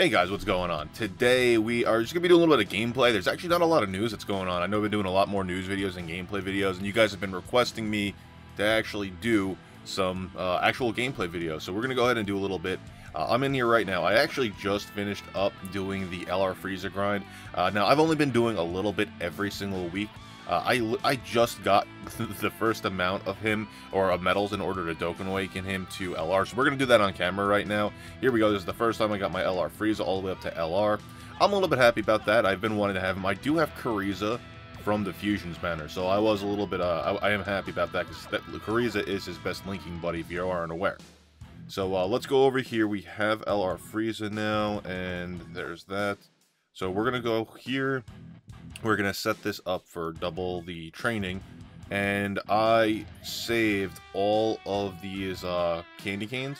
Hey guys, what's going on? Today we are just going to be doing a little bit of gameplay. There's actually not a lot of news that's going on. I know I've been doing a lot more news videos and gameplay videos, and you guys have been requesting me to actually do some actual gameplay videos. So we're going to go ahead and do a little bit. I'm in here right now. I actually just finished up doing the LR Frieza grind. Now, I've only been doing a little bit every single week. I just got the first amount of him, or of medals, in order to Dokkan Awaken him to LR, so we're going to do that on camera right now. Here we go, this is the first time I got my LR Frieza all the way up to LR. I'm a little bit happy about that. I've been wanting to have him. I do have Kuriza from the Fusions banner, so I was a little bit, I am happy about that, because Kuriza is his best linking buddy, if you aren't aware. So let's go over here. We have LR Frieza now, and there's that. So we're going to go here. We're going to set this up for double the training, and I saved all of these candy canes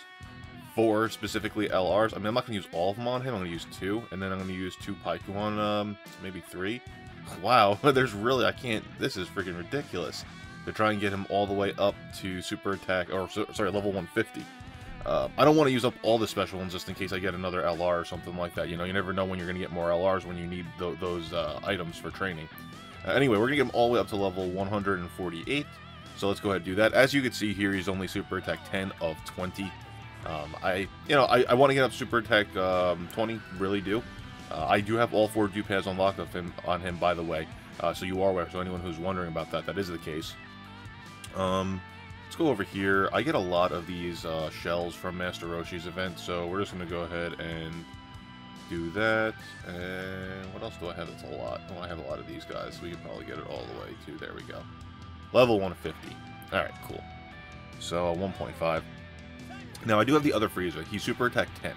for specifically LRs. I mean, I'm not going to use all of them on him, I'm going to use two, and then I'm going to use two Paiku on maybe three. Wow, there's really, I can't, this is freaking ridiculous to try and get him all the way up to Super Attack, or sorry, level 150. I don't want to use up all the special ones just in case I get another LR or something like that. You know, you never know when you're going to get more LRs when you need those items for training. Anyway, we're going to get him all the way up to level 148. So let's go ahead and do that. As you can see here, he's only Super Attack 10 of 20. I want to get up Super Attack 20, really do. I do have all four dupe pads unlocked on him, by the way. So you are aware. So anyone who's wondering about that, that is the case. Let's go over here. I get a lot of these shells from Master Roshi's event, so we're just going to go ahead and do that. And what else do I have that's a lot? Well, I have a lot of these guys, so we can probably get it all the way to, there we go. Level 150. Alright, cool. So, 1.5. Now, I do have the other Frieza. He's Super Attack 10,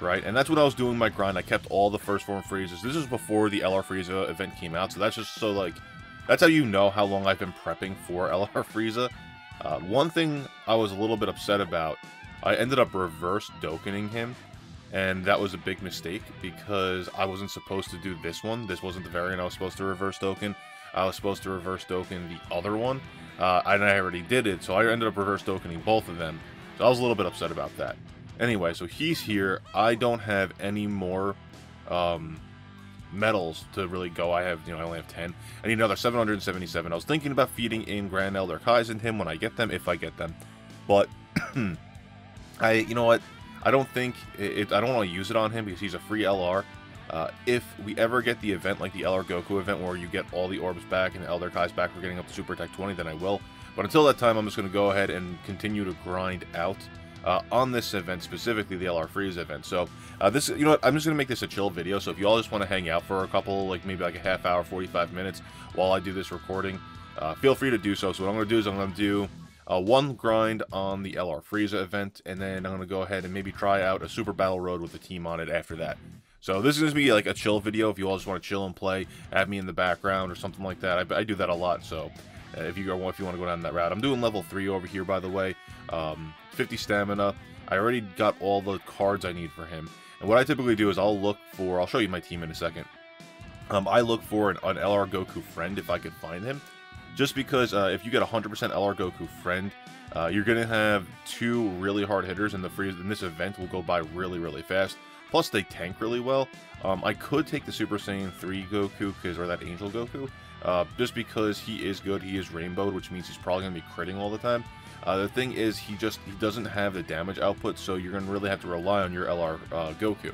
right? And that's when I was doing my grind. I kept all the First Form Friezas. This is before the LR Frieza event came out, so that's just so, like, that's how you know how long I've been prepping for LR Frieza. One thing I was a little bit upset about, I ended up reverse Dokkaning him, and that was a big mistake because I wasn't supposed to do this one. This wasn't the variant I was supposed to reverse Dokkan. I was supposed to reverse Dokkan the other one, and I already did it, so I ended up reverse Dokkaning both of them. So I was a little bit upset about that. Anyway, so he's here. I don't have any more medals to really go. I have, you know, I only have 10. I need another 777. I was thinking about feeding in Grand Elder Kai's and him when I get them, if I get them, but you know what, I don't think I don't want to use it on him because he's a free LR. If we ever get the event, like the LR Goku event, where you get all the orbs back and Elder Kai's back, we're getting up to Super Attack 20, then I will. But until that time, I'm just going to go ahead and continue to grind out on this event, specifically the LR Frieza event. So this, you know what, I'm just gonna make this a chill video. So if you all just want to hang out for a couple, like maybe like a half hour, 45 minutes while I do this recording, feel free to do so. So what I'm gonna do is I'm gonna do one grind on the LR Frieza event, and then I'm gonna go ahead and maybe try out a Super Battle Road with the team on it after that. So this is gonna be like a chill video. If you all just want to chill and play, have me in the background or something like that. I do that a lot. So if you want to go down that route, I'm doing level 3 over here, by the way. 50 stamina. I already got all the cards I need for him. And what I typically do is I'll look for, I'll show you my team in a second. I look for an LR Goku friend if I could find him. Just because if you get 100% LR Goku friend, you're going to have two really hard hitters, and the Frieza in this event will go by really, really fast. Plus, they tank really well. I could take the Super Saiyan 3 Goku, or that Angel Goku, just because he is good. He is rainbowed, which means he's probably going to be critting all the time. The thing is, he doesn't have the damage output, so you're going to really have to rely on your LR Goku.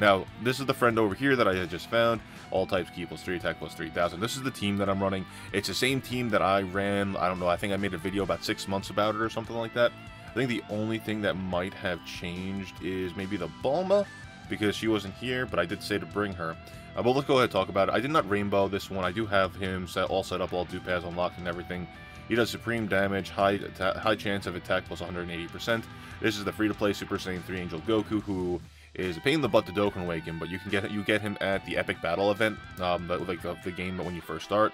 Now, this is the friend over here that I had just found. All types key +3, attack +3000. This is the team that I'm running. It's the same team that I ran, I don't know, I think I made a video about 6 months about it or something like that. I think the only thing that might have changed is maybe the Bulma, because she wasn't here, but I did say to bring her. But let's go ahead and talk about it. I did not rainbow this one. I do have him all set up, all dupe pads unlocked and everything. He does supreme damage, high chance of attack plus 180%. This is the free-to-play Super Saiyan 3 Angel Goku, who is a pain in the butt to Dokkan Awaken, but you get him at the Epic Battle event, like the game when you first start.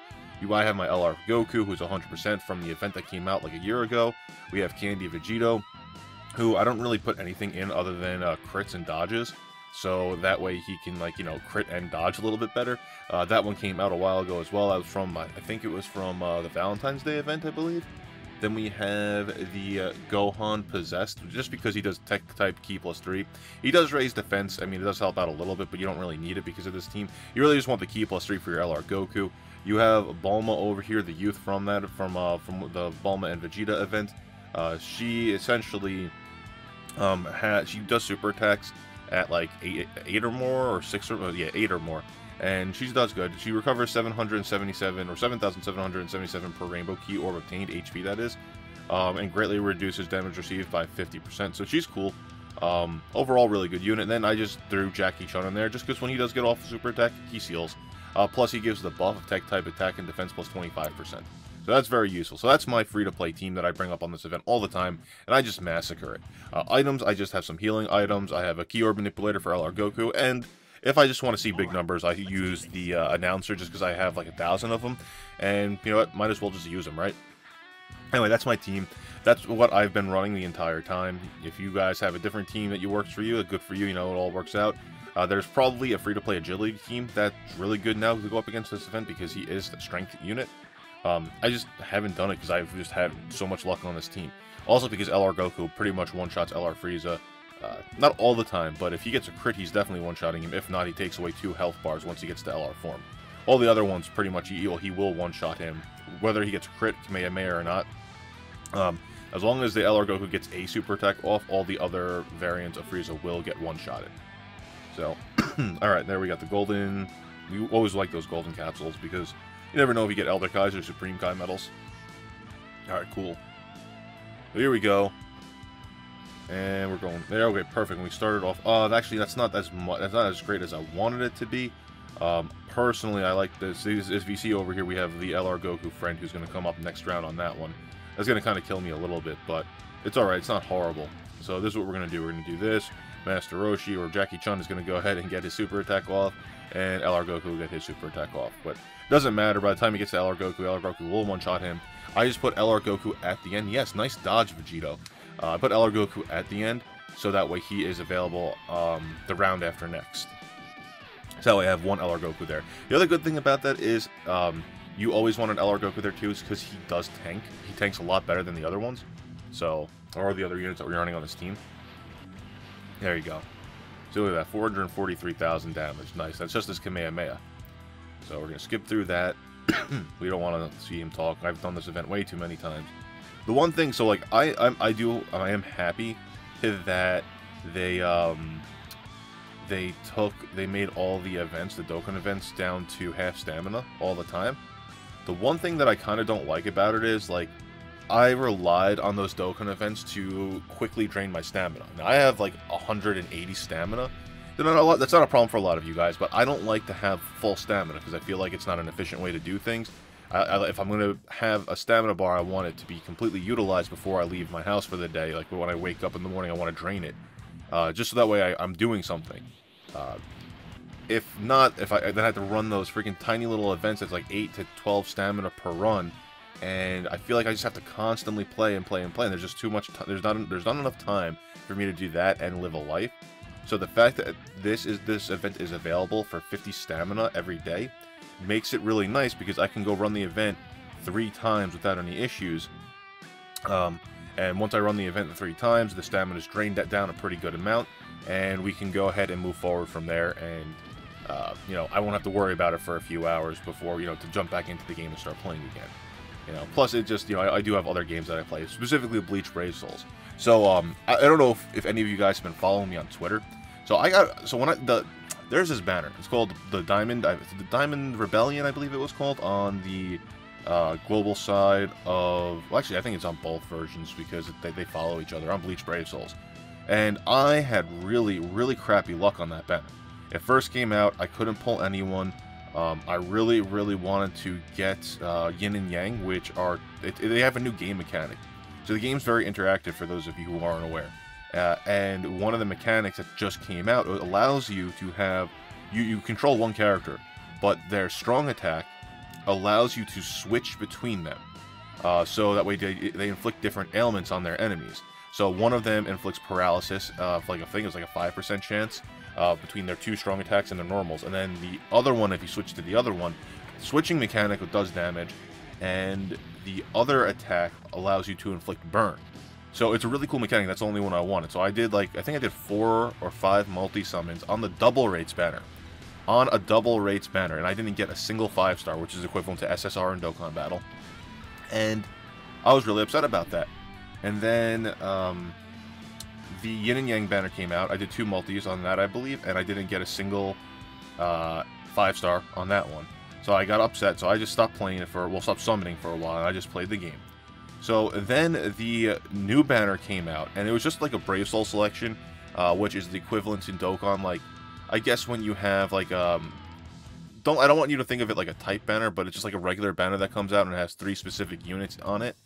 I have my LR Goku, who's 100% from the event that came out like a year ago. We have Candy Vegito, who I don't really put anything in other than crits and dodges. So that way he can, like, you know, crit and dodge a little bit better. That one came out a while ago as well. I think it was from the Valentine's Day event, I believe. Then we have the Gohan Possessed, just because he does Tech type Ki plus 3. He does raise defense. I mean, it does help out a little bit, but you don't really need it because of this team. You really just want the Ki plus 3 for your LR Goku. You have Bulma over here, the youth from that, from the Bulma and Vegeta event. She essentially she does super attacks at like eight or more, or six or yeah, 8 or more, and she does good. She recovers 777 or 7,777 per Rainbow Ki Orb obtained, HP that is, and greatly reduces damage received by 50%. So she's cool. Overall, really good unit. And then I just threw Jackie Chun in there just because when he does get off the super attack, he seals. Plus, he gives the buff of tech type attack and defense plus 25%. So that's very useful. So that's my free-to-play team that I bring up on this event all the time, and I just massacre it. Items, I just have some healing items. I have a Ki Orb Manipulator for LR Goku, and if I just want to see big numbers, I use the Announcer just because I have like 1,000 of them, and you know what, might as well just use them, right? Anyway, that's my team. That's what I've been running the entire time. If you guys have a different team that works for you, good for you, you know, it all works out. There's probably a free-to-play agility team that's really good now to go up against this event because he is the strength unit. I just haven't done it because I've just had so much luck on this team. Also because LR Goku pretty much one-shots LR Frieza. Not all the time, but if he gets a crit, he's definitely one-shotting him. If not, he takes away 2 health bars once he gets to LR form. All the other ones, pretty much, he will one-shot him. Whether he gets a crit, Kamehameha or not. As long as the LR Goku gets a super attack off, all the other variants of Frieza will get one-shotted. So, alright, there we got the golden. We always like those golden capsules because you never know if you get Elder Kai's or Supreme Kai medals. Alright, cool. So here we go. And we're going there. Okay, perfect. And we started off. Actually, that's not as great as I wanted it to be. Personally, I like this. This VC over here, we have the LR Goku friend who's going to come up next round on that one. That's going to kind of kill me a little bit, but it's alright. It's not horrible. So this is what we're going to do. We're going to do this. Master Roshi or Jackie Chun is going to go ahead and get his super attack off, and LR Goku will get his super attack off. But it doesn't matter. By the time he gets to LR Goku will one-shot him. I just put LR Goku at the end. Yes, nice dodge, Vegito. I put LR Goku at the end, so that way he is available the round after next. So that way I have one LR Goku there. The other good thing about that is you always want an LR Goku there too, is because he does tank. He tanks a lot better than the other ones, so or the other units that we're running on this team. There you go. So look at that, 443,000 damage. Nice. That's just his Kamehameha. So we're going to skip through that. We don't want to see him talk. I've done this event way too many times. The one thing, so like, I am happy that they made all the events, the Dokkan events, down to half stamina all the time. The one thing that I kind of don't like about it is, like, I relied on those Dokkan events to quickly drain my stamina. Now, I have, like, 180 stamina. That's not a problem for a lot of you guys, but I don't like to have full stamina because I feel like it's not an efficient way to do things. If I'm going to have a stamina bar, I want it to be completely utilized before I leave my house for the day. Like, when I wake up in the morning, I want to drain it. Just so that way I'm doing something. If not, then I have to run those freaking tiny little events that's like 8 to 12 stamina per run. And I feel like I just have to constantly play and play and play. And there's just too much time. There's not enough time for me to do that and live a life. So the fact that this event is available for 50 stamina every day makes it really nice because I can go run the event 3 times without any issues. And once I run the event 3 times, the stamina is drained down a pretty good amount, and we can go ahead and move forward from there. And you know, I won't have to worry about it for a few hours before, you know, to jump back into the game and start playing again. You know, plus it just, you know, I do have other games that I play, specifically Bleach Brave Souls. So I don't know if any of you guys have been following me on Twitter. So there's this banner. It's called the Diamond Rebellion, I believe it was called, on the global side of, well, actually I think it's on both versions because they follow each other on Bleach Brave Souls. And I had really, really crappy luck on that banner. It first came out, I couldn't pull anyone. I really, really wanted to get Yin and Yang, which are, they have a new game mechanic. So the game's very interactive for those of you who aren't aware. And one of the mechanics that just came out, it allows you to have, you control one character, but their strong attack allows you to switch between them. So that way they inflict different ailments on their enemies. So one of them inflicts paralysis, like I think it was like a 5% chance between their 2 strong attacks and their normals. And then the other one, if you switch to the other one, switching mechanic does damage, and the other attack allows you to inflict burn. So it's a really cool mechanic. That's the only one I wanted. So I did, like, I think I did 4 or 5 multi-summons on the double rates banner. On a double rates banner, and I didn't get a single 5-star, which is equivalent to SSR and Dokkan Battle. And I was really upset about that. And then the Yin and Yang banner came out. I did 2 multis on that, I believe, and I didn't get a single 5-star on that one. So I got upset, so I just stopped playing it for, well, stopped summoning for a while, and I just played the game. So then the new banner came out, and it was just like a Brave Soul selection, which is the equivalent in Dokkan, like, I guess when you have, like, I don't want you to think of it like a type banner, but it's just like a regular banner that comes out and it has 3 specific units on it.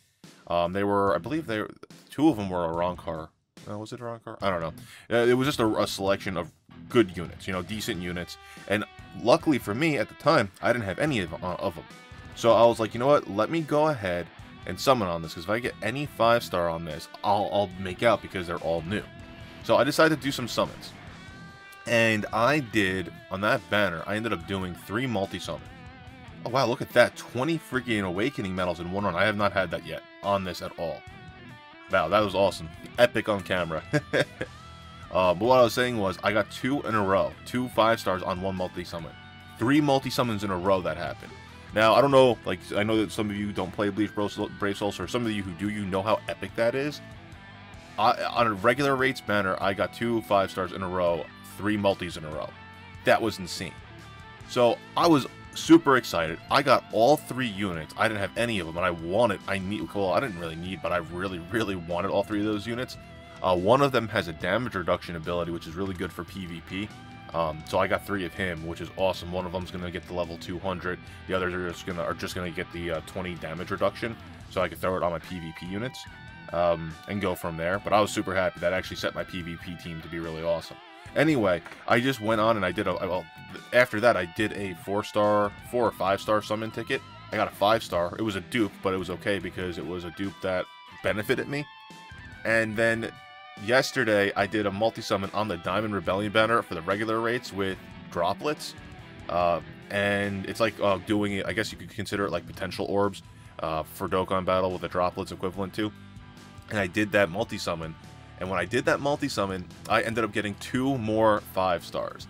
They were, I believe, 2 of them were a Ryukahr. Was it a Ryukahr? I don't know. It was just a selection of good units, you know, decent units. And luckily for me, at the time, I didn't have any of them. So I was like, you know what, let me go ahead and summon on this, because if I get any 5-star on this, I'll make out, because they're all new. So I decided to do some summons. And I did, on that banner, I ended up doing 3 multi-summons. Oh wow, look at that, 20 freaking Awakening Medals in one run. I have not had that yet on this at all. Wow, that was awesome. Epic on camera. But what I was saying was, I got 2 in a row. 2 5-stars on 1 multi-summon. 3 multi-summons in a row that happened. Now, I don't know, like, I know that some of you don't play Bleach Brave Souls, or some of you who do, you know how epic that is. On a regular rates banner, I got 2 5-stars in a row, 3 multis in a row. That was insane. So, I was super excited. I got all 3 units. I didn't have any of them, and I wanted, well, I didn't really need, but I really, really wanted all 3 of those units. One of them has a damage reduction ability, which is really good for PvP. So I got 3 of him, which is awesome. One of them's going to get the level 200. The others are just going to get the 20 damage reduction, so I could throw it on my PvP units and go from there. But I was super happy. That actually set my PvP team to be really awesome. Anyway, I just went on and I did a, well, after that I did a 4- or 5-star summon ticket. I got a 5-star. It was a dupe, but it was okay because it was a dupe that benefited me. And then yesterday, I did a multi-summon on the Diamond Rebellion banner for the regular rates with droplets. And it's like doing it, I guess you could consider it like potential orbs for Dokkan Battle with the droplets equivalent to. And I did that multi-summon. And when I did that multi-summon, I ended up getting 2 more 5-stars.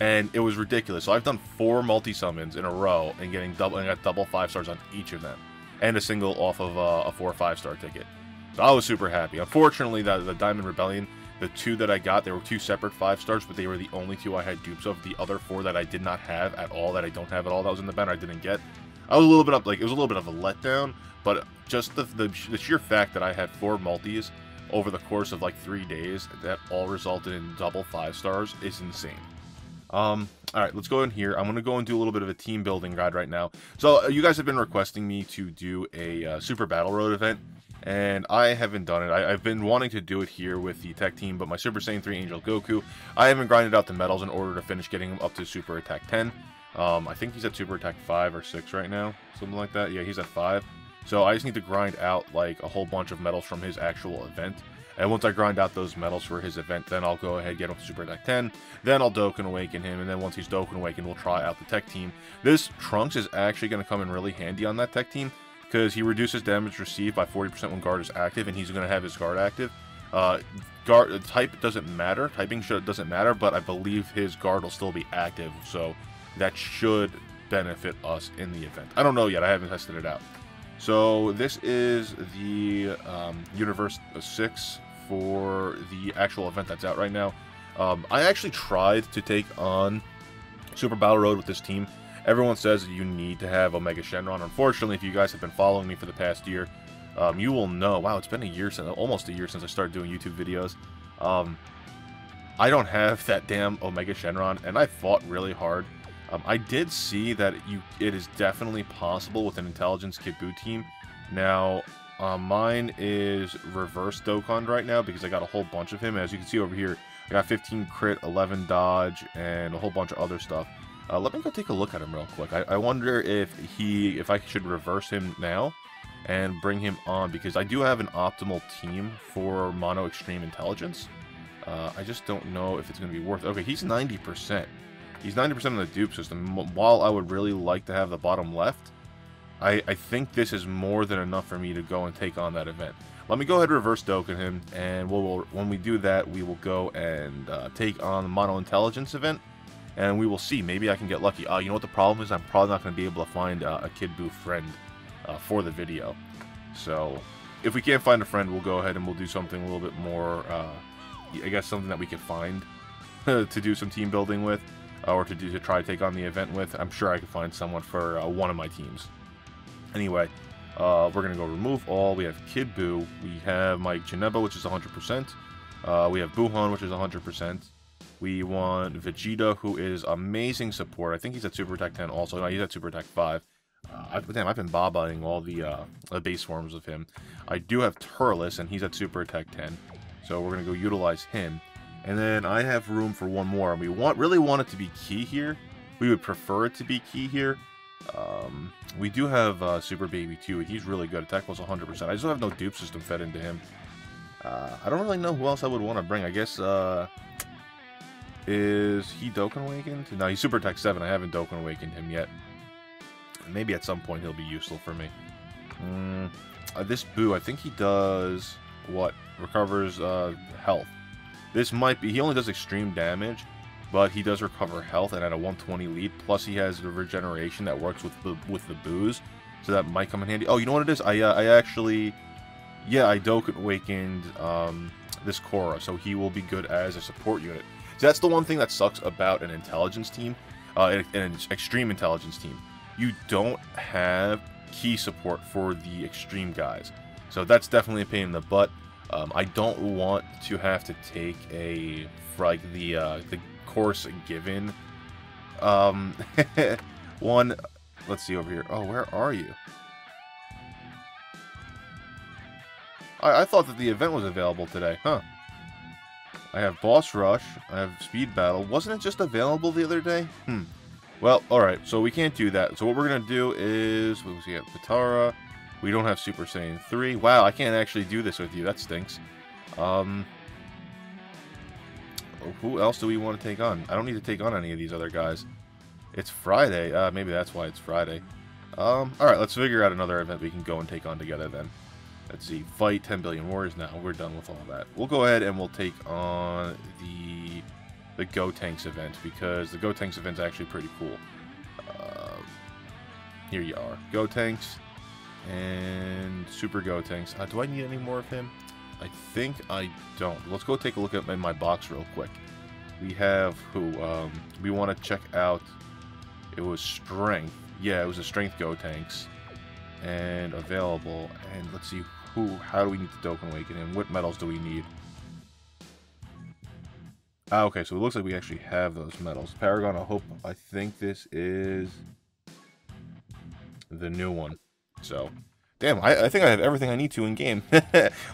And it was ridiculous. So I've done 4 multi-summons in a row and got double 5-stars on each of them. And a single off of a 4- or 5-star ticket. So I was super happy. Unfortunately, the Diamond Rebellion, the 2 that I got, there were 2 separate 5-stars, but they were the only 2 I had dupes of. The other 4 that I did not have at all, that I don't have at all, that was in the banner, I didn't get. I was a little bit up, like, it was a little bit of a letdown, but just the sheer fact that I had 4 multis over the course of, like, 3 days that all resulted in double 5-stars is insane. Alright, let's go in here. I'm going to go and do a little bit of a team building guide right now. So, you guys have been requesting me to do a Super Battle Road event, and I haven't done it. I've been wanting to do it here with the tech team, but my Super Saiyan 3 Angel Goku, I haven't grinded out the medals in order to finish getting him up to Super Attack 10. I think he's at Super Attack 5 or 6 right now, something like that. Yeah, he's at 5. So I just need to grind out like a whole bunch of medals from his actual event. And once I grind out those medals for his event, then I'll go ahead and get him to Super Attack 10. Then I'll Dokkan Awaken him, and then once he's Dokkan Awakened, we'll try out the tech team. This Trunks is actually going to come in really handy on that tech team, because he reduces damage received by 40% when guard is active, and he's going to have his guard active. Guard type doesn't matter, doesn't matter, but I believe his guard will still be active, so that should benefit us in the event. I don't know yet, I haven't tested it out. So this is the Universe 6 for the actual event that's out right now. I actually tried to take on Super Battle Road with this team. Everyone says that you need to have Omega Shenron. Unfortunately, if you guys have been following me for the past year, you will know. Wow, it's been a year since, almost a year since I started doing YouTube videos. I don't have that damn Omega Shenron, and I fought really hard. I did see that it is definitely possible with an Intelligence Kid Buu team. Now, mine is reverse Dokkan right now because I got a whole bunch of him. As you can see over here, I got 15 crit, 11 dodge, and a whole bunch of other stuff. Let me go take a look at him real quick. I wonder if I should reverse him now and bring him on, because I do have an optimal team for Mono Extreme Intelligence. I just don't know if it's going to be worth it. Okay, he's 90%. He's 90% of the dupe system. While I would really like to have the bottom left, I think this is more than enough for me to go and take on that event. Let me go ahead and reverse Dokkan him, and we'll, when we do that, we will go and take on the Mono Intelligence event, and we will see. Maybe I can get lucky. You know what the problem is? I'm probably not going to be able to find a Kid Buu friend for the video. So if we can't find a friend, we'll go ahead and we'll do something a little bit more, I guess something that we could find to do some team building with, or to try to take on the event with. I'm sure I could find someone for one of my teams. Anyway, we're going to go remove all. We have Kid Buu. We have Mike Janemba, which is 100%. We have Buhan, which is 100%. We want Vegeta, who is amazing support. I think he's at Super Attack 10 also. No, he's at Super Attack 5. Damn, I've been bob-buying all the base forms of him. I do have Turles, and he's at Super Attack 10. So we're going to go utilize him. And then I have room for one more. And we really want it to be Ki here. We would prefer it to be Ki here. We do have Super Baby too. He's really good. Attack plus 100%. I just don't have no dupe system fed into him. I don't really know who else I would want to bring. I guess is he Dokkan Awakened? No, he's Super Attack 7. I haven't Dokkan Awakened him yet. Maybe at some point he'll be useful for me. This Buu, I think he does what? Recovers health. This might be. He only does extreme damage. But he does recover health, and at a 120 lead, plus he has the regeneration that works with the boos, so that might come in handy. Oh, you know what it is? I actually, yeah, I Dokkan Awakened this Korra, so he will be good as a support unit. So that's the one thing that sucks about an intelligence team, an extreme intelligence team. You don't have key support for the extreme guys, so that's definitely a pain in the butt. I don't want to have to take a like the course given one. Let's see over here. Oh, where are you? I thought that the event was available today, huh? I have boss rush, I have speed battle. Wasn't it just available the other day? Well, all right, so we can't do that. So what we're gonna do is we have Patara. We don't have Super Saiyan 3. Wow, I can't actually do this with you. That stinks. Who else do we want to take on? I don't need to take on any of these other guys. It's Friday. Maybe that's why it's Friday. Alright, let's figure out another event we can go and take on together then. Let's see. Fight 10 billion warriors now. We're done with all that. We'll go ahead and we'll take on the Gotenks event, because the Gotenks event's actually pretty cool. Here you are. Gotenks and Super Gotenks. Do I need any more of him? I think I don't. Let's go take a look at my box real quick. We have who? We want to check out. It was strength. Yeah, it was a strength Gotenks. And available. And let's see who. How do we need to Dokkan Awaken him? What medals do we need? Ah, okay. So it looks like we actually have those medals. Paragon. I hope. I think this is the new one. So. Damn, I think I have everything I need to in game.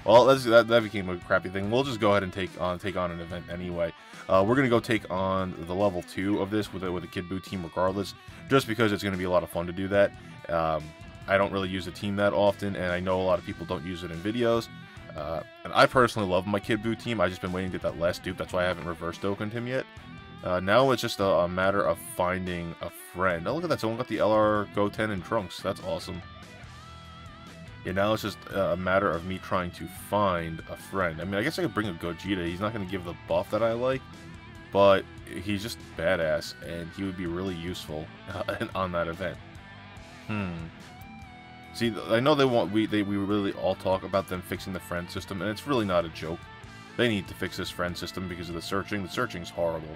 Well, that became a crappy thing. We'll just go ahead and take on an event anyway. We're gonna go take on the level 2 of this with a Kid Buu team, regardless, just because it's gonna be a lot of fun to do that. I don't really use the team that often, and I know a lot of people don't use it in videos. And I personally love my Kid Buu team. I've just been waiting to get that last dupe. That's why I haven't reverse Dokkan'd him yet. Now it's just a matter of finding a friend. Oh, look at that! Someone got the LR Goten and Trunks. That's awesome. Yeah, now it's just a matter of me trying to find a friend. I mean, I guess I could bring a Gogeta. He's not going to give the buff that I like, but he's just badass, and he would be really useful on that event. See, I know they want we really all talk about them fixing the friend system, and it's really not a joke. They need to fix this friend system because of the searching. The searching's horrible.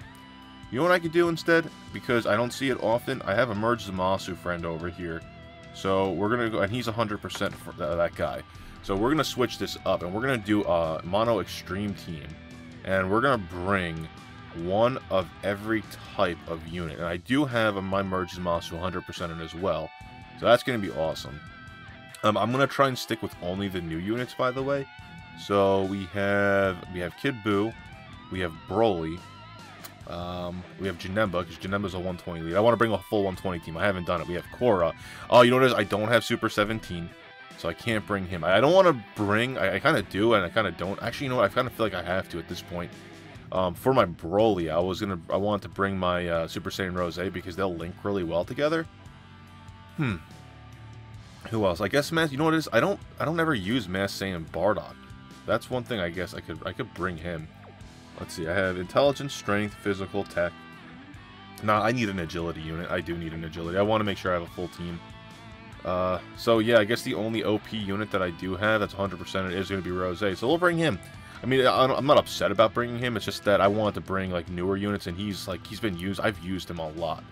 You know what I could do instead? Because I don't see it often, I have a Merge Zamasu friend over here. So we're going to go, and he's 100% for that guy. So we're going to switch this up, and we're going to do a mono extreme team. And we're going to bring one of every type of unit. And I do have my Merge Zamasu 100% in as well. So that's going to be awesome. I'm going to try and stick with only the new units, by the way. So we have Kid Buu, we have Broly, we have Janemba, because Janemba's a 120 lead. I want to bring a full 120 team. I haven't done it. We have Korra. Oh, you know what it is? I don't have Super 17, so I can't bring him. I don't want to bring... I kind of do, and I kind of don't. Actually, you know what? I kind of feel like I have to at this point. For my Broly, I wanted to bring my Super Saiyan Rose, because they'll link really well together. Who else? I guess Mass. You know what it is? I don't ever use Mass Saiyan Bardock. That's one thing I guess I could bring him. Let's see. I have intelligence, strength, physical, tech. Nah, I need an agility unit. I do need an agility. I want to make sure I have a full team. So yeah, I guess the only OP unit that I do have that's 100% is going to be Rose. So we'll bring him. I mean, I'm not upset about bringing him. It's just that I wanted to bring like newer units, and he's been used. I've used him a lot.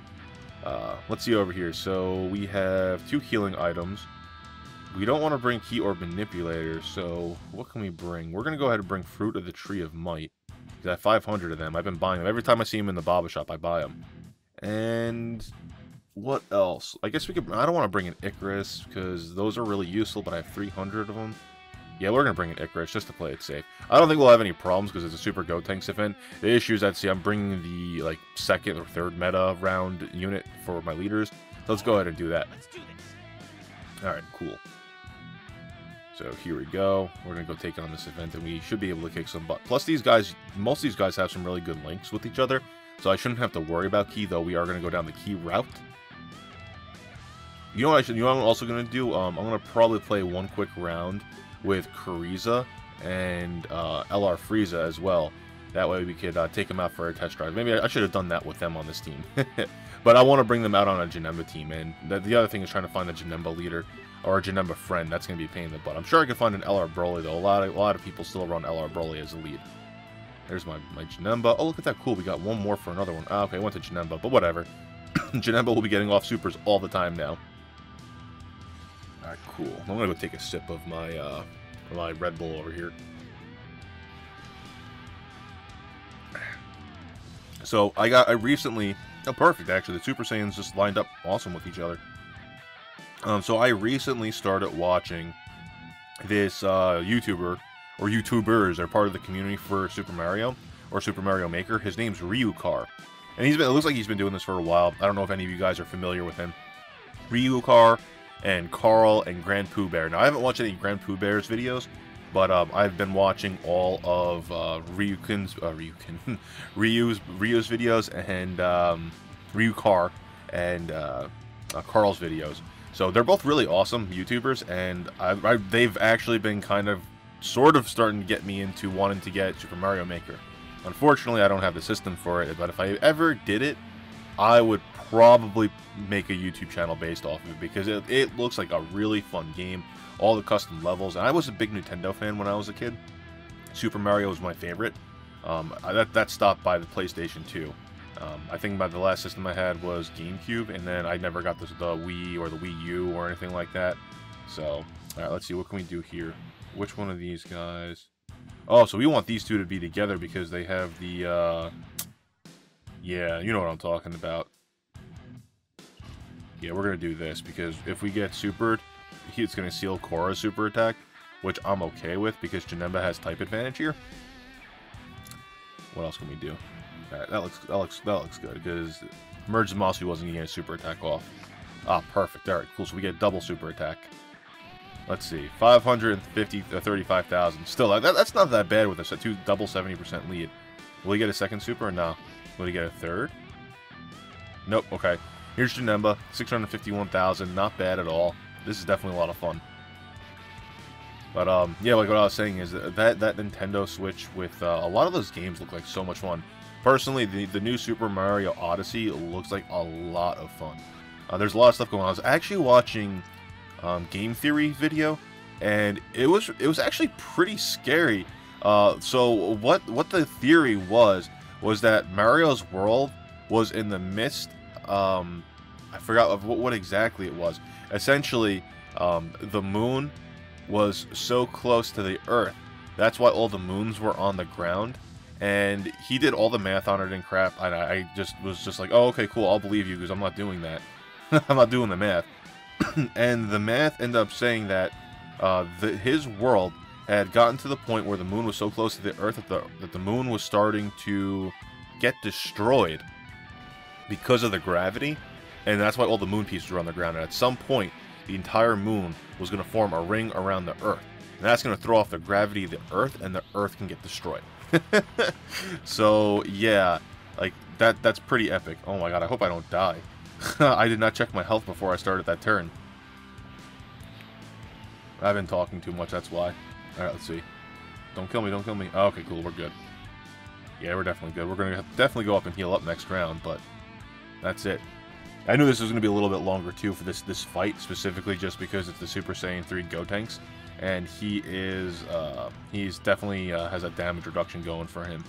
Let's see over here. So we have 2 healing items. We don't want to bring Key Orb Manipulator. So what can we bring? We're gonna go ahead and bring Fruit of the Tree of Might. I have 500 of them. I've been buying them every time I see them in the Baba Shop. I buy them. And what else? I guess we could. I don't want to bring an Icarus because those are really useful. But I have 300 of them. Yeah, we're gonna bring an Icarus just to play it safe. I don't think we'll have any problems because it's a Super Gotenks event. The issue is I'd see I'm bringing the like 2nd or 3rd meta round unit for my leaders. Let's go ahead and do that. Let's do this. All right, cool. So here we go. We're gonna go take on this event, and we should be able to kick some butt. Plus, these guys, most of these guys have some really good links with each other, so I shouldn't have to worry about Key. Though we are gonna go down the Key route. You know what I should? You know what I'm also gonna do? I'm gonna probably play one quick round with Kuriza and LR Frieza as well. That way we could take them out for a test drive. Maybe I should have done that with them on this team. But I want to bring them out on a Janemba team. And the other thing is trying to find a Janemba leader or a Janemba friend. That's going to be a pain in the butt. I'm sure I could find an LR Broly, though. A lot of people still run LR Broly as a lead. There's my Janemba. Oh, look at that. Cool. We got one more for another one. Ah, okay, I went to Janemba, but whatever. Janemba will be getting off supers all the time now. Alright, cool. I'm gonna go take a sip of my my Red Bull over here. So oh, perfect actually. The Super Saiyans just lined up awesome with each other. So I recently started watching this YouTuber or YouTubers are part of the community for Super Mario or Super Mario Maker. His name's Ryukahr, and it looks like he's been doing this for a while. I don't know if any of you guys are familiar with him. Ryukahr and Carl and Grand Pooh Bear. Now, I haven't watched any Grand Pooh Bear's videos, but I've been watching all of Ryu's videos and Ryukahr and Carl's videos. So they're both really awesome YouTubers, and they've actually been sort of starting to get me into wanting to get Super Mario Maker. Unfortunately, I don't have the system for it, but if I ever did it, I would probably make a YouTube channel based off of it because it looks like a really fun game. All the custom levels. And I was a big Nintendo fan when I was a kid. Super Mario was my favorite. That stopped by the PlayStation 2. I think about the last system I had was GameCube, and then I never got the Wii or the Wii U or anything like that. So, all right, let's see. What can we do here? Which one of these guys? Oh, so we want these two to be together because they have the... yeah, you know what I'm talking about. Yeah, we're going to do this, because if we get supered, it's going to seal Korra's super attack, which I'm okay with, because Janemba has type advantage here. What else can we do? Alright, that looks good, because Merge Zamasu wasn't getting a super attack off. Ah, perfect. Alright, cool. So we get double super attack. Let's see. 35,000. Still, that's not that bad with us. A double 70% lead. Will he get a second super or no? Will he get a third? Nope. Okay. Here's Janemba, 651,000, not bad at all. This is definitely a lot of fun. But, yeah, like what I was saying is that Nintendo Switch with a lot of those games look like so much fun. Personally, the new Super Mario Odyssey looks like a lot of fun. There's a lot of stuff going on. I was actually watching Game Theory video, and it was actually pretty scary. So what the theory was that Mario's world was in the midst. I forgot what exactly it was. Essentially, the moon was so close to the Earth. That's why all the moons were on the ground. And he did all the math on it and crap. And I was just like, oh, okay, cool. I'll believe you because I'm not doing that. I'm not doing the math. And the math ended up saying that his world had gotten to the point where the moon was so close to the Earth that the moon was starting to get destroyed because of the gravity, and that's why all the moon pieces were on the ground. And at some point, the entire moon was going to form a ring around the Earth, and that's going to throw off the gravity of the Earth, and the Earth can get destroyed. So yeah, like that's pretty epic. Oh my god, I hope I don't die. I did not check my health before I started that turn. I've been talking too much, that's why. Alright, let's see. Don't kill me, don't kill me. Oh, okay, cool, we're good. Yeah, we're definitely good. We're going to definitely go up and heal up next round, but that's it. I knew this was going to be a little bit longer, too, for this fight, specifically just because it's the Super Saiyan 3 Gotenks, and he is, he's definitely has a damage reduction going for him.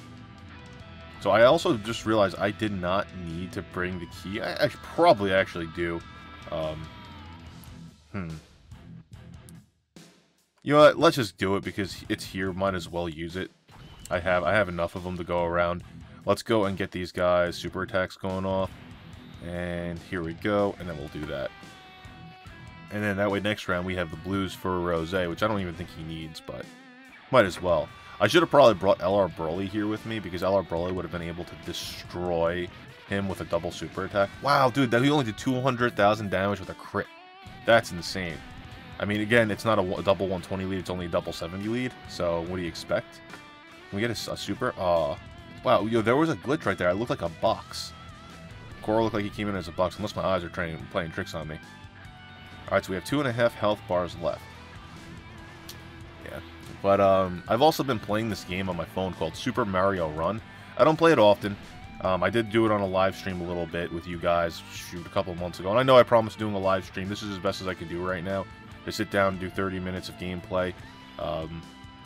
So I also just realized I did not need to bring the key. I probably actually do. You know what, let's just do it because it's here, might as well use it. I have enough of them to go around. Let's go and get these guys' super attacks going off. And here we go, and then we'll do that. And then that way next round we have the blues for Rose, which I don't even think he needs, but might as well. I should have probably brought LR Broly here with me, because LR Broly would have been able to destroy him with a double super attack. Wow, dude, that he only did 200,000 damage with a crit. That's insane. I mean, again, it's not a double 120 lead, it's only a double 70 lead, so what do you expect? Can we get a super? Wow, yo, there was a glitch right there. I looked like a box. Korra looked like he came in as a box, unless my eyes are playing tricks on me. Alright, so we have 2.5 health bars left. Yeah. But, I've also been playing this game on my phone called Super Mario Run. I don't play it often. I did do it on a live stream a little bit with you guys, shoot, a couple of months ago. And I know I promised doing a live stream. This is as best as I can do right now. To sit down and do 30 minutes of gameplay.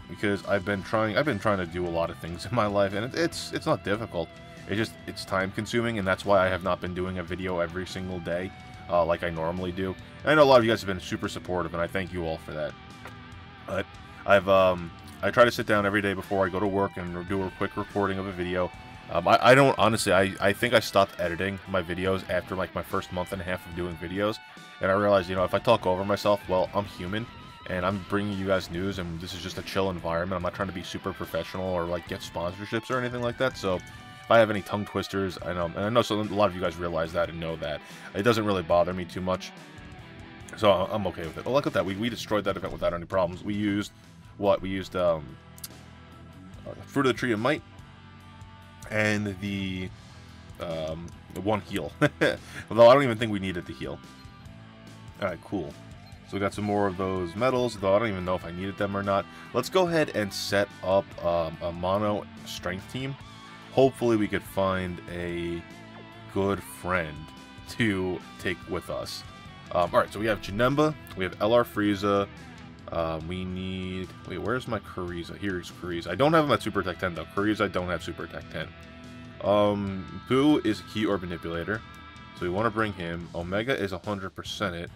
Because I've been trying to do a lot of things in my life, and it's not difficult. It's just it's time consuming, and that's why I have not been doing a video every single day like I normally do. And I know a lot of you guys have been super supportive, and I thank you all for that. But I try to sit down every day before I go to work and do a quick recording of a video. I don't honestly. I think I stopped editing my videos after like my first month and a half of doing videos, and I realized, you know, if I talk over myself, well, I'm human. And I'm bringing you guys news, and this is just a chill environment. I'm not trying to be super professional or, like, get sponsorships or anything like that. So, if I have any tongue twisters, I know so a lot of you guys realize that and know that. It doesn't really bother me too much. So, I'm okay with it. Well, look at that. We destroyed that event without any problems. We used, what? We used, Fruit of the Tree of Might. And the one heal. Although, I don't even think we needed the heal. Alright, cool. So we got some more of those medals, though I don't even know if I needed them or not. Let's go ahead and set up a mono strength team. Hopefully we could find a good friend to take with us. Alright, so we have Janemba, we have LR Frieza, we need... Wait, where's my Kuriza? Here's Kuriza. I don't have him at Super Attack 10, though. Kuriza, I don't have Super Attack 10. Buu is a key orb manipulator, so we want to bring him. Omega is 100% it.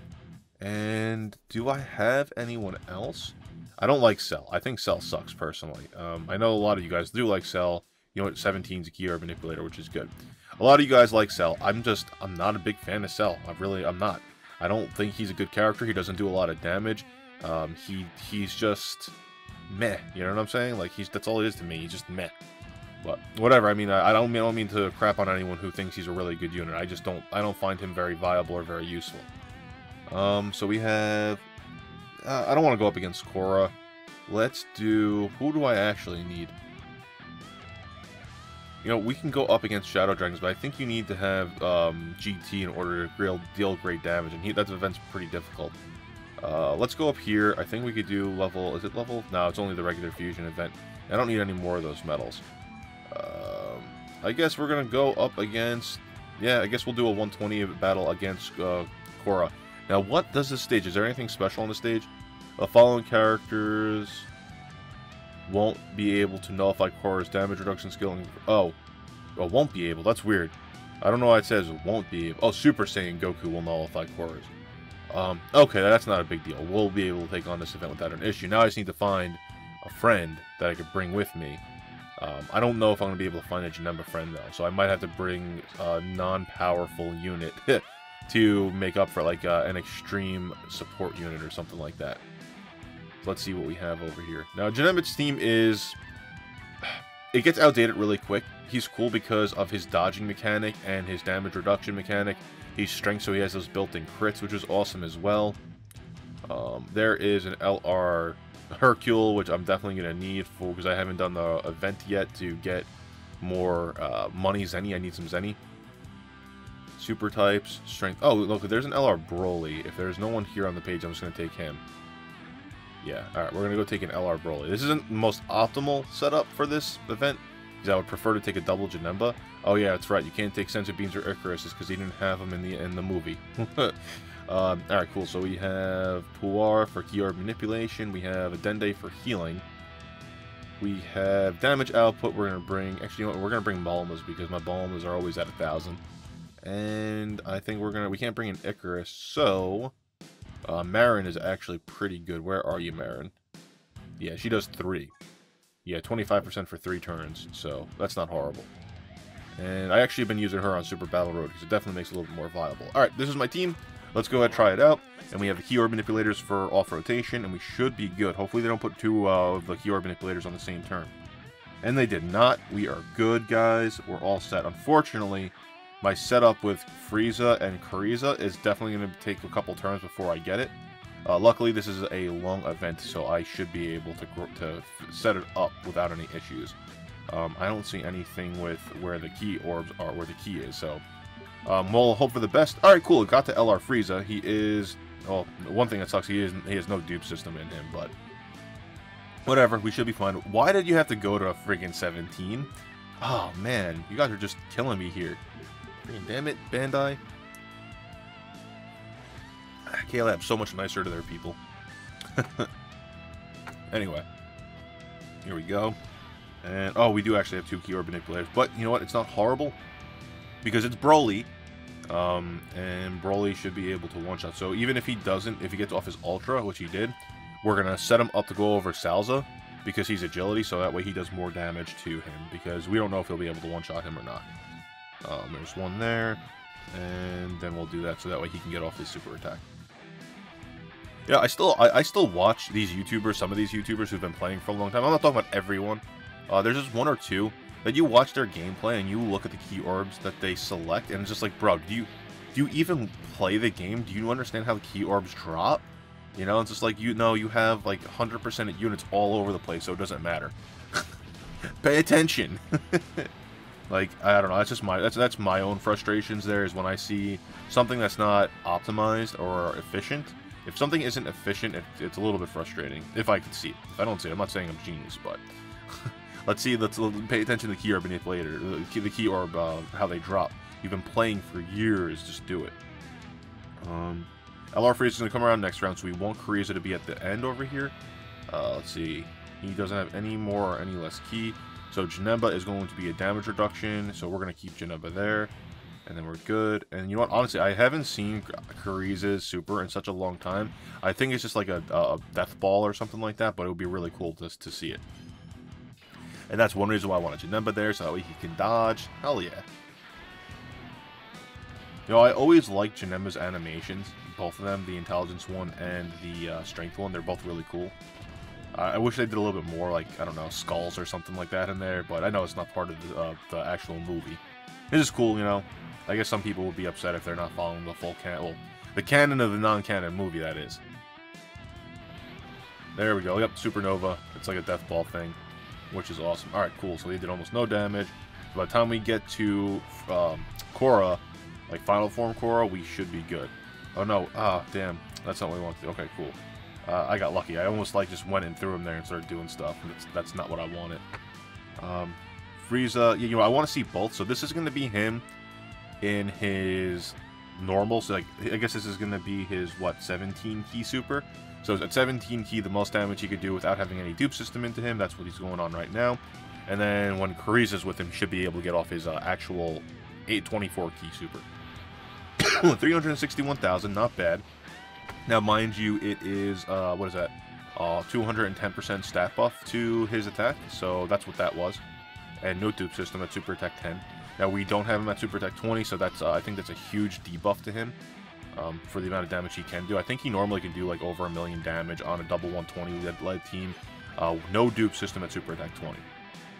And do I have anyone else? I don't like Cell. I think Cell sucks, personally. I know a lot of you guys do like Cell. You know, 17's a key orb manipulator, which is good. A lot of you guys like Cell. I'm not a big fan of Cell. I'm not. I don't think he's a good character. He doesn't do a lot of damage. He's just meh. You know what I'm saying? Like, that's all it is to me. He's just meh. But whatever. I mean, I don't mean to crap on anyone who thinks he's a really good unit. I just don't find him very viable or very useful. So we have, I don't want to go up against Korra. Let's do, who do I actually need? You know, we can go up against Shadow Dragons, but I think you need to have, GT in order to deal great damage, and that event's pretty difficult. Let's go up here. I think we could do level, is it level? No, it's only the regular fusion event. I don't need any more of those medals. I guess we're gonna go up against, yeah, I guess we'll do a 120 battle against, Korra. Now, what does this stage? Is there anything special on the stage? The following characters won't be able to nullify Korra's damage reduction skill. Oh, won't be able. That's weird. I don't know why it says won't be able. Oh, Super Saiyan Goku will nullify Korra's. Okay, that's not a big deal. We'll be able to take on this event without an issue. Now I just need to find a friend that I could bring with me. I don't know if I'm going to be able to find a Janemba friend, though. So I might have to bring a non-powerful unit. To make up for like an extreme support unit or something like that. Let's see what we have over here. Now Janemba's theme is, it gets outdated really quick. He's cool because of his dodging mechanic and his damage reduction mechanic. He's strength, so he has those built-in crits, which is awesome as well. There is an LR Hercule, which I'm definitely gonna need for because I haven't done the event yet to get more money Zenny. I need some Zenny. Super types, strength. Oh, look, there's an LR Broly. If there's no one here on the page, I'm just going to take him. Yeah, all right, we're gonna go take an LR Broly. This isn't the most optimal setup for this event, because I would prefer to take a double Janemba. Oh yeah, that's right, you can't take Senzu Beans or Icarus because you didn't have them in the movie. All right, cool, so we have Puar for key orb manipulation, we have Adende for healing, we have damage output. We're gonna bring, actually, you know what, we're gonna bring Bulmas because my Bulmas are always at 1,000. And I think we can't bring an Icarus, so Marin is actually pretty good. Where are you, Marin? Yeah, she does 3. Yeah, 25% for 3 turns, so that's not horrible. And I actually have been using her on Super Battle Road because it definitely makes it a little bit more viable. All right, this is my team. Let's go ahead and try it out. And we have the key orb manipulators for off rotation, and we should be good. Hopefully they don't put two of the key orb manipulators on the same turn. And they did not. We are good, guys. We're all set. Unfortunately, my setup with Frieza and Kuriza is definitely going to take a couple turns before I get it. Luckily, this is a long event, so I should be able to set it up without any issues. I don't see anything with where the key orbs are, where the key is, so... we'll hope for the best. All right, cool. Got to LR Frieza. He is, well, one thing that sucks, he has no dupe system in him, but whatever. We should be fine. Why did you have to go to a friggin' 17? Oh man, you guys are just killing me here. Damn it, Bandai. KLab's so much nicer to their people. Anyway, here we go. And oh, we do actually have two key orb manipulators, but you know what? It's not horrible. Because it's Broly, and Broly should be able to one-shot. So even if he doesn't, if he gets off his Ultra, which he did, we're going to set him up to go over Salza, because he's agility, so that way he does more damage to him, because we don't know if he'll be able to one-shot him or not. There's one there, and then we'll do that, so that way he can get off his super attack. Yeah, I still watch these YouTubers, some of these YouTubers who've been playing for a long time. I'm not talking about everyone. There's just one or two that you watch their gameplay and you look at the key orbs that they select, and it's just like, bro, do you even play the game? Do you understand how the key orbs drop? You know, it's just like, you know, you have like 100% units all over the place, so it doesn't matter. Pay attention. Like, I don't know, that's just that's my own frustrations there, is when I see something that's not optimized or efficient. If something isn't efficient, it's a little bit frustrating. If I could see it. If I don't see it, I'm not saying I'm genius, but... Let's pay attention to the key orb manipulator, the key orb, how they drop. You've been playing for years, just do it. LR Frieza is going to come around next round, so we want Kuriza to be at the end over here. Let's see, he doesn't have any more or any less key, so Janemba is going to be a damage reduction, so we're going to keep Janemba there, and then we're good. And you know what, honestly, I haven't seen Kuriza's super in such a long time. I think it's just like a death ball or something like that, but it would be really cool to see it. And that's one reason why I wanted Janemba there, so that way he can dodge. Hell yeah. You know, I always like Janemba's animations. Both of them, the intelligence one and the strength one, they're both really cool. I wish they did a little bit more, like, I don't know, skulls or something like that in there, but I know it's not part of the actual movie. It is cool, you know. I guess some people will be upset if they're not following the full canon, well, the canon of the non-canon movie, that is. There we go. Yep, Supernova. It's like a death ball thing, which is awesome. Alright, cool. So they did almost no damage. So by the time we get to Korra, like Final Form Korra, we should be good. Oh no, ah, damn. That's not what we want to do. Okay, cool. I got lucky. I almost like just went and threw him there and started doing stuff. And that's not what I wanted. Frieza, you know, I want to see both. So this is going to be him in his normal. So like, I guess this is going to be his, what, 17 key super? So at 17 key, the most damage he could do without having any dupe system into him. That's what he's going on right now. And then when Kuriza's with him, he should be able to get off his actual 824 key super. 361,000, not bad. Now, mind you, it is, what is that? 210% stat buff to his attack. So that's what that was. And no dupe system at Super Attack 10. Now, we don't have him at Super Attack 20, so that's I think that's a huge debuff to him. For the amount of damage he can do. I think he normally can do like over 1,000,000 damage on a double 120 lead team. No dupe system at Super Attack 20.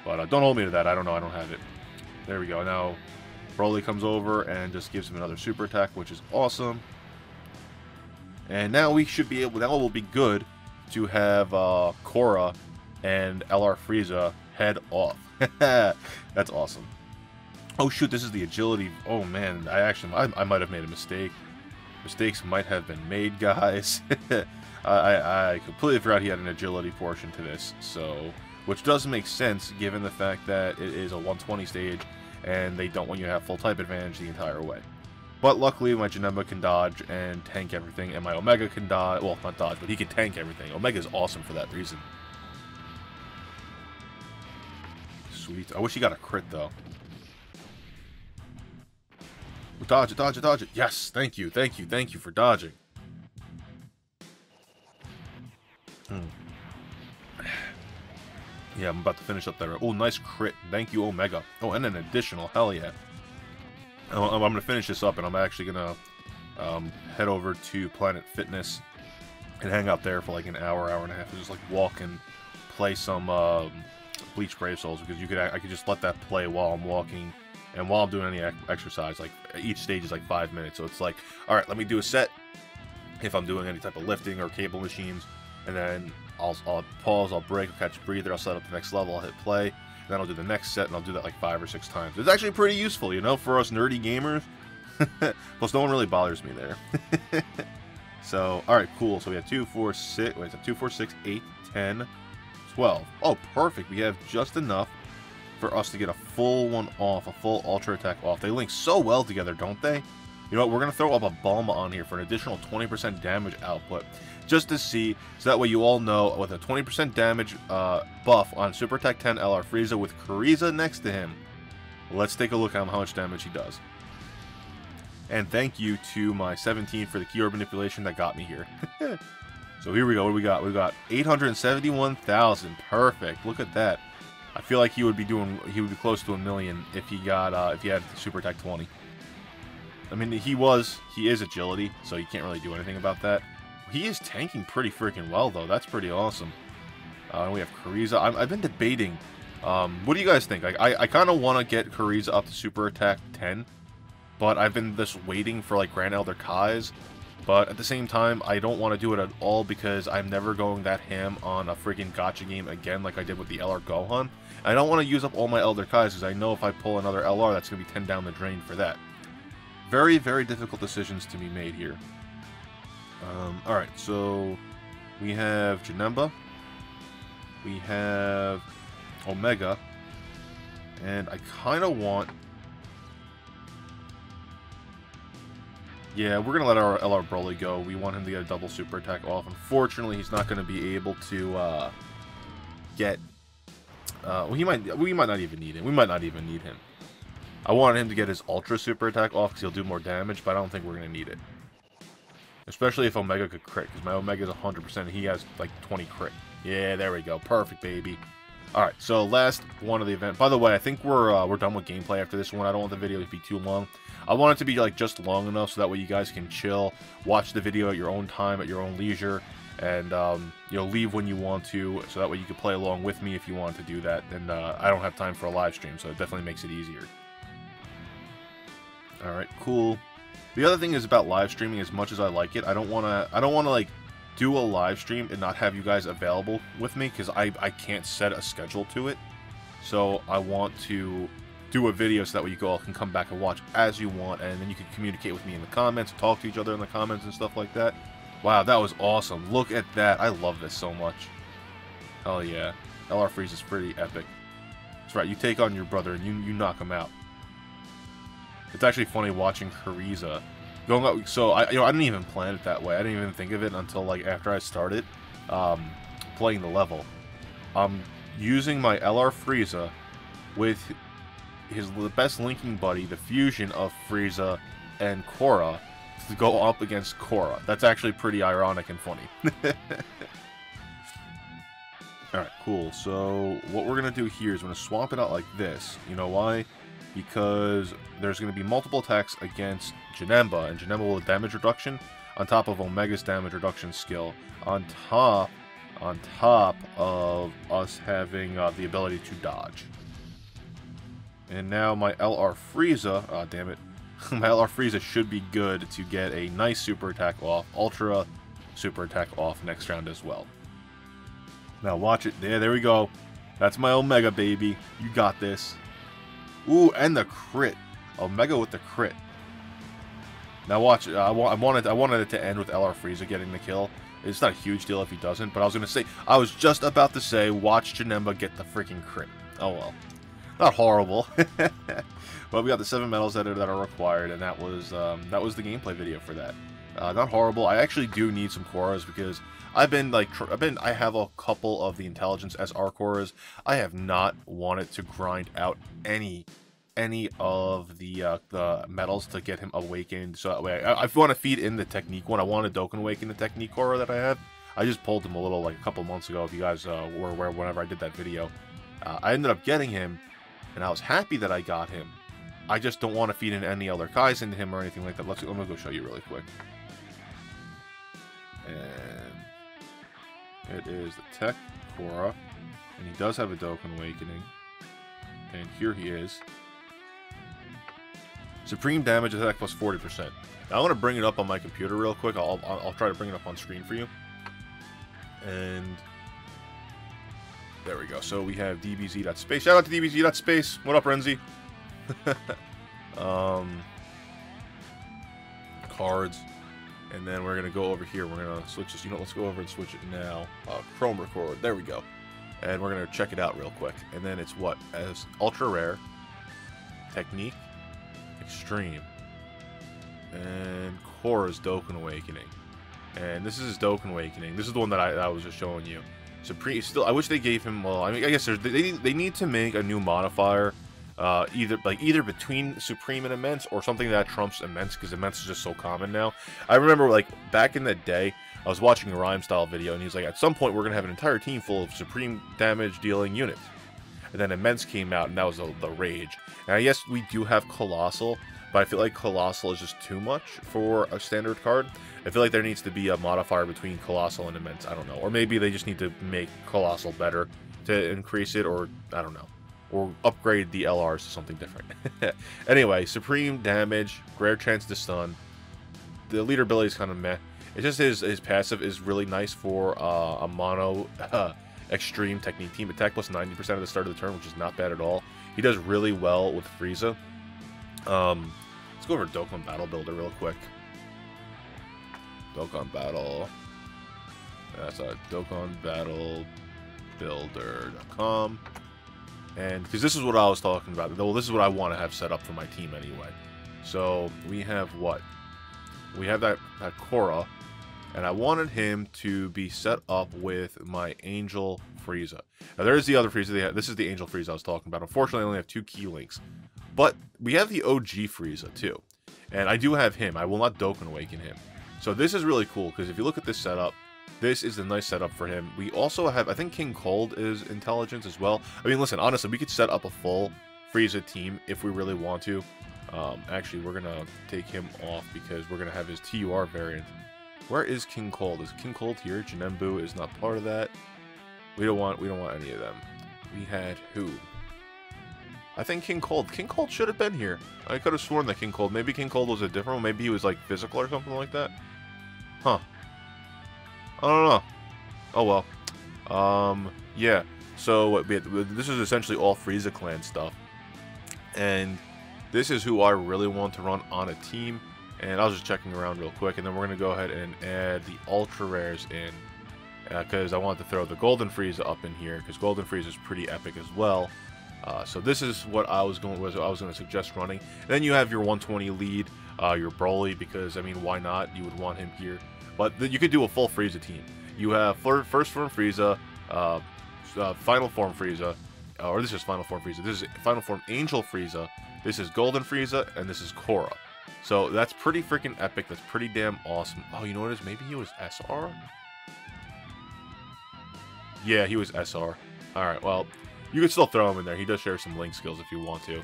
But don't hold me to that. I don't know. I don't have it. There we go. Now Broly comes over and just gives him another super attack, which is awesome. And now we should be able, now it will be good to have Korra and LR Frieza head off. That's awesome. Oh shoot, this is the agility. Oh man, I might have made a mistake. Mistakes might have been made, guys. I completely forgot he had an agility portion to this, so which does make sense given the fact that it is a 120 stage and they don't want you to have full type advantage the entire way. But luckily my Janemba can dodge and tank everything, and my Omega can dodge, well not dodge, but he can tank everything. Omega's awesome for that reason. Sweet. I wish he got a crit though. Dodge it, dodge it, dodge it. Yes, thank you, thank you, thank you for dodging. Yeah, I'm about to finish up there. Oh, nice crit. Thank you, Omega. Oh, and an additional. Hell yeah. I'm going to finish this up, and I'm actually going to head over to Planet Fitness and hang out there for like an hour, hour and a half, and just like walk and play some Bleach Brave Souls, because you could, I could just let that play while I'm walking and while I'm doing any exercise. Like each stage is like 5 minutes, so it's like, all right, let me do a set if I'm doing any type of lifting or cable machines, and then I'll pause, I'll break, I'll catch a breather, I'll set up the next level, I'll hit play, and then I'll do the next set, and I'll do that like 5 or 6 times. It's actually pretty useful, you know, for us nerdy gamers. Plus, no one really bothers me there. So, alright, cool. So we have 2, 4, 6, wait, 2, 4, 6, 8, 10, 12. Oh, perfect. We have just enough for us to get a full one off, a full Ultra Attack off. They link so well together, don't they? You know what, we're going to throw up a Bulma on here for an additional 20% damage output, just to see, so that way you all know, with a 20% damage buff on Super Attack 10 LR Frieza with Kuriza next to him. Let's take a look at how much damage he does. And thank you to my 17 for the keyword manipulation that got me here. So here we go, what do we got? We got 871,000, perfect, look at that. I feel like he would be doing, he would be close to 1 million if he got, if he had Super Attack 20. I mean, he is agility, so you can't really do anything about that. He is tanking pretty freaking well, though. That's pretty awesome. We have Kuriza. I've been debating. What do you guys think? I kind of want to get Kuriza up to Super Attack 10, but I've been just waiting for, like, Grand Elder Kai's. But at the same time, I don't want to do it at all because I'm never going that ham on a freaking gacha game again like I did with the LR Gohan. I don't want to use up all my Elder Kai's because I know if I pull another LR, that's going to be 10 down the drain for that. Very, very difficult decisions to be made here. Alright, so we have Janemba, we have Omega, and I kind of want... Yeah, we're going to let our LR Broly go. We want him to get a double Super Attack off. Unfortunately, he's not going to be able to get... well, we might not even need him. We might not even need him. I wanted him to get his Ultra Super Attack off because he'll do more damage, but I don't think we're going to need it. Especially if Omega could crit, because my Omega's 100% and he has, like, 20 crit. Yeah, there we go. Perfect, baby. Alright, so last one of the event. By the way, I think we're done with gameplay after this one. I don't want the video to be too long. I want it to be, like, just long enough so that way you guys can chill, watch the video at your own time, at your own leisure, and, you know, leave when you want to, so that way you can play along with me if you want to do that. And I don't have time for a live stream, so it definitely makes it easier. Alright, cool. The other thing is about live streaming. As much as I like it, I don't wanna like do a live stream and not have you guys available with me, because I can't set a schedule to it. So I want to do a video so that way you all can come back and watch as you want, and then you can communicate with me in the comments, talk to each other in the comments and stuff like that. Wow, that was awesome. Look at that. I love this so much. Hell yeah. LR Frieza is pretty epic. That's right, you take on your brother and you knock him out. It's actually funny watching Kuriza going up. So I didn't even plan it that way. I didn't even think of it until like after I started playing the level. I'm using my LR Frieza with the best linking buddy, the fusion of Frieza and Korra, to go up against Korra. That's actually pretty ironic and funny. All right, cool. So what we're gonna do here is we're gonna swap it out like this. You know why? Because there's going to be multiple attacks against Janemba, and Janemba will have damage reduction on top of Omega's damage reduction skill, on top of us having the ability to dodge. And now my LR Frieza, damn it, my LR Frieza should be good to get a nice Super Attack off, Ultra Super Attack off next round as well. Now watch it, there we go, that's my Omega baby, you got this. Ooh, and the crit. Omega with the crit. Now watch, I wanted it to end with LR Frieza getting the kill, It's not a huge deal if he doesn't, but I was going to say, I was just about to say, watch Janemba get the freaking crit. Oh well. Not horrible. But we got the 7 medals that are required, and that was the gameplay video for that. Not horrible. I actually do need some Korras because I've been like, I have a couple of the intelligence SR Korras. I have not wanted to grind out any of the medals to get him awakened, so that way I want to feed in the technique one. I want to Dokkan awaken the technique Korra that I have. I just pulled him a little like a couple months ago. If you guys were aware, whenever I did that video, I ended up getting him, and I was happy that I got him. I just don't want to feed in any Elder Kais into him or anything like that. I'm gonna go show you really quick. And it is the Tech Korra, and he does have a Dokkan awakening. And here he is. Supreme damage attack plus 40%. Now I want to bring it up on my computer real quick. I'll try to bring it up on screen for you. And there we go. So we have dbz.space. Shout out to dbz.space. What up, Renzi? Cards. And then we're going to go over here. We're going to switch this. You know, let's go over and switch it now. Chrome record. There we go. And we're going to check it out real quick. And then it's what? As ultra rare, technique, extreme, and Korra's Dokkan Awakening. And this is his Dokkan Awakening. This is the one that I was just showing you. Supreme. Still, I wish they gave him. Well, I mean, I guess they need to make a new modifier, either between Supreme and Immense or something that trumps Immense, because Immense is just so common now. I remember like back in the day, I was watching a Rhyme Style video, and he's like, at some point, we're going to have an entire team full of Supreme damage-dealing units. And then Immense came out, and that was the rage. Now, yes, we do have Colossal, but I feel like Colossal is just too much for a standard card. I feel like there needs to be a modifier between Colossal and Immense. I don't know. Or maybe they just need to make Colossal better to increase it, or I don't know. Or upgrade the LRs to something different. Anyway, Supreme damage, rare chance to stun. The leader ability is kind of meh. It's just his passive is really nice for a mono extreme technique team. Attack plus 90% at the start of the turn, which is not bad at all. He does really well with Frieza. Let's go over Dokkan Battle Builder real quick. Dokkan Battle. That's a Dokkan Battle Builder.com. And because this is what I was talking about. Well, this is what I want to have set up for my team anyway. So we have what? We have that Korra. And I wanted him to be set up with my Angel Frieza. Now, there is the other Frieza. This is the Angel Frieza I was talking about. Unfortunately, I only have 2 key links. But we have the OG Frieza, too. And I do have him. I will not Dokkan Awaken him. So this is really cool, because if you look at this setup, this is a nice setup for him. We also have, I think King Cold is intelligence as well. I mean, listen, honestly, we could set up a full Frieza team if we really want to. Actually, we're going to take him off, because we're going to have his TUR variant. Where is King Cold? Is King Cold here? Janembu is not part of that. We don't want any of them. We had who? I think King Cold. King Cold should have been here. I could have sworn that King Cold. Maybe King Cold was a different one. Maybe he was like physical or something like that. Huh. I don't know. Oh well. Yeah. So this is essentially all Frieza clan stuff. And this is who I really want to run on a team. And I was just checking around real quick, and then we're going to go ahead and add the Ultra Rares in, because I want to throw the Golden Frieza up in here, because Golden Frieza is pretty epic as well. So this is what I was going to suggest running. And then you have your 120 lead, your Broly, because, I mean, why not? You would want him here. But you could do a full Frieza team. You have First Form Frieza, Final Form Frieza, or this is Final Form Frieza. This is Final Form Angel Frieza. This is Golden Frieza, and this is Korra. So that's pretty freaking epic. That's pretty damn awesome. Oh, you know what it is? Maybe he was SR? Yeah, he was SR. Alright, well, you can still throw him in there. He does share some link skills if you want to.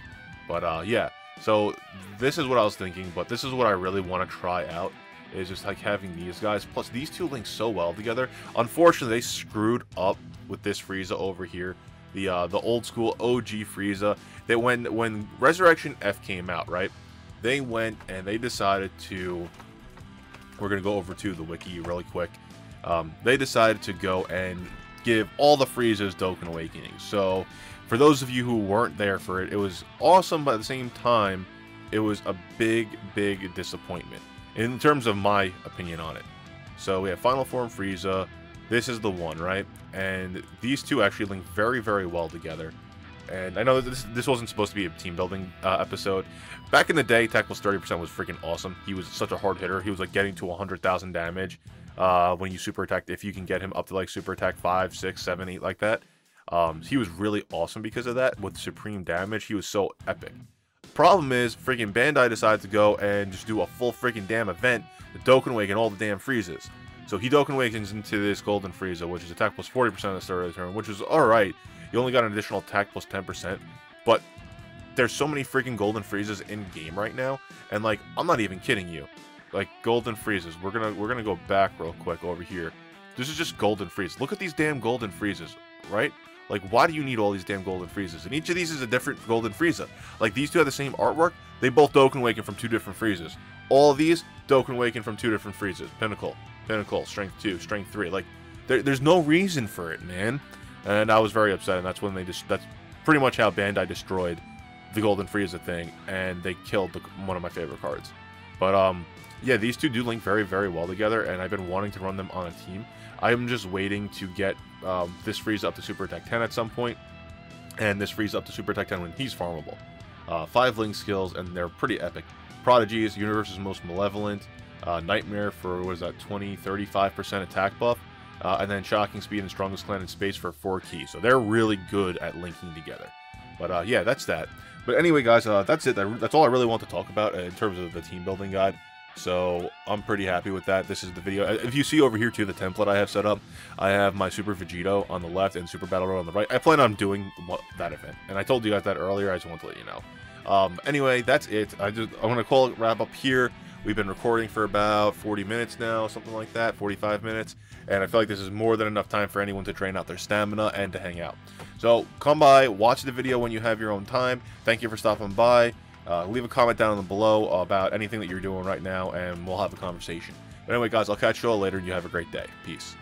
But, yeah. So, this is what I was thinking, but this is what I really want to try out. Is just, like, having these guys. Plus, these two link so well together. Unfortunately, they screwed up with this Frieza over here. The old school OG Frieza. That when Resurrection F came out, right? They went and they decided to, we're going to go over to the wiki really quick. They decided to go and give all the Friezas Dokkan Awakening. So for those of you who weren't there for it, it was awesome, but at the same time, it was a big, big disappointment in terms of my opinion on it. So we have Final Form Frieza. This is the one, right? And these two actually link very, very well together. And I know this wasn't supposed to be a team building episode. Back in the day, Tackle's 30% was freaking awesome. He was such a hard hitter. He was like getting to 100,000 damage when you super attacked. If you can get him up to like super attack 5, 6, 7, 8 like that. He was really awesome because of that. With supreme damage, he was so epic. Problem is, freaking Bandai decided to go and just do a full freaking damn event. The Dokkan Wake and all the damn Friezas. So he Dokkan Wakens into this Golden Frieza, which is attack plus 40% of the start of the turn, which is alright. You only got an additional attack plus 10%, but there's so many freaking Golden Friezas in game right now, and like, I'm not even kidding you. Like, Golden Friezas, we're gonna go back real quick over here. This is just Golden Frieza. Look at these damn Golden Friezas, right? Like, why do you need all these damn Golden Friezas? And each of these is a different Golden Frieza. Like, these two have the same artwork. They both Dokkan Waken from two different Friezas. All of these, Dokkan Waken from two different Friezas. Pinnacle, Pinnacle, Strength 2, Strength 3. Like, there's no reason for it, man. And I was very upset, and that's when they just... That's pretty much how Bandai destroyed the Golden Frieza thing, and they killed one of my favorite cards. But, yeah, these two do link very, very well together, and I've been wanting to run them on a team. I'm just waiting to get this Frieza up to Super Attack 10 at some point, and this Frieza up to Super Attack 10 when he's farmable. 5 link skills, and they're pretty epic. Prodigies, Universe's Most Malevolent, Nightmare for, what is that, 20, 35% attack buff, and then Shocking Speed and Strongest Clan in Space for 4 keys. So they're really good at linking together. But yeah, that's that. But anyway, guys, that's it. That's all I really want to talk about in terms of the team building guide. So I'm pretty happy with that. This is the video. If you see over here too, the template I have set up, I have my Super Vegito on the left and Super Battle Road on the right. I plan on doing that event, and I told you guys that earlier. I just want to let you know. Anyway, that's it. I want to call it wrap up here. We've been recording for about 40 minutes now, something like that, 45 minutes. And I feel like this is more than enough time for anyone to train out their stamina and to hang out. So come by, watch the video when you have your own time. Thank you for stopping by. Leave a comment down below about anything that you're doing right now, and we'll have a conversation. But anyway, guys, I'll catch you all later, and you have a great day. Peace.